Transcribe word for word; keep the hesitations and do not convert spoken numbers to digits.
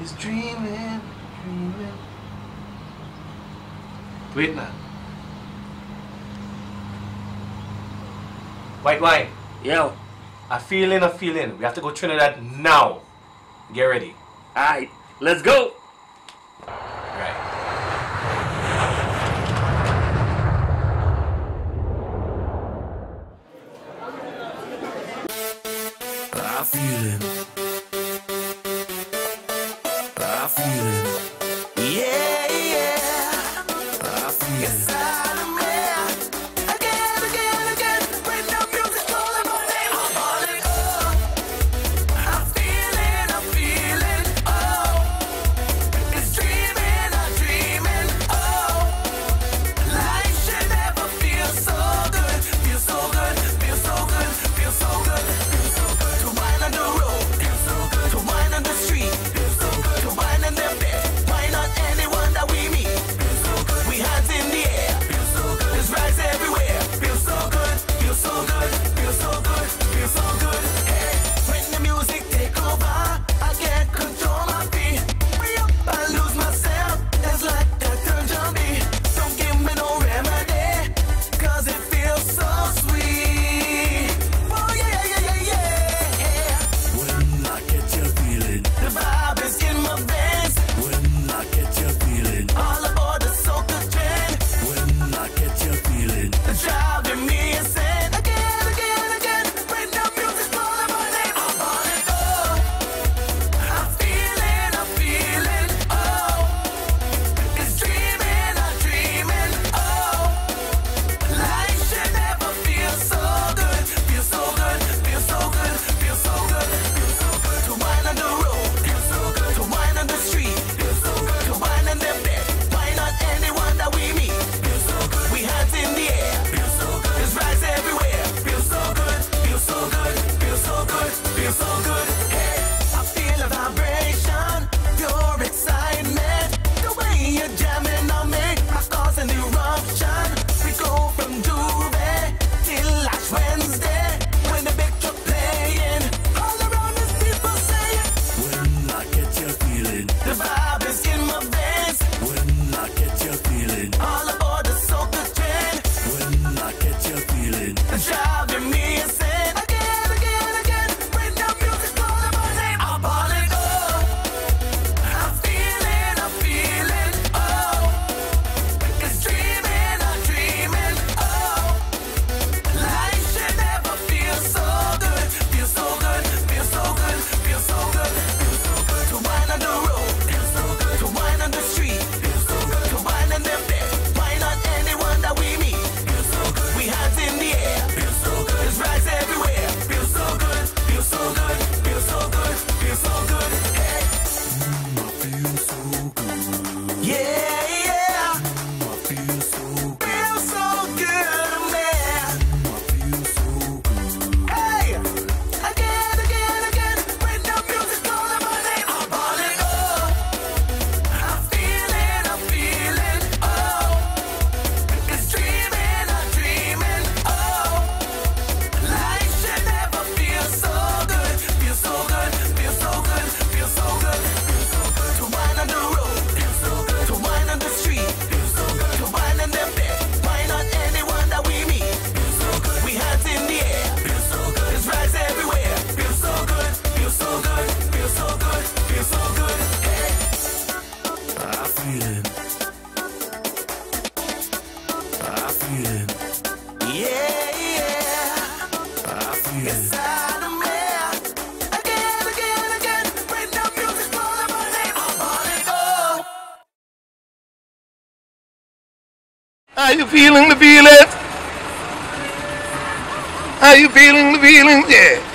He's dreaming, dreaming. Wait na. White Wine. Yo. A feeling, a feeling. We have to go Trinidad now. Get ready. Alright, let's go. Right. I feel it. I feel it. Yeah, yeah. I feel yes, it. I'm mad. Again, again, again. Right now, music's calling my name. I'm on it. Oh, I'm feeling, I'm feeling. Oh, it's dreaming, I'm dreaming. Oh, life should never feel so good. Feel so good, feel so good, feel so good. Feel so good. Are you feeling the feeling? Are you feeling the feeling? Yeah.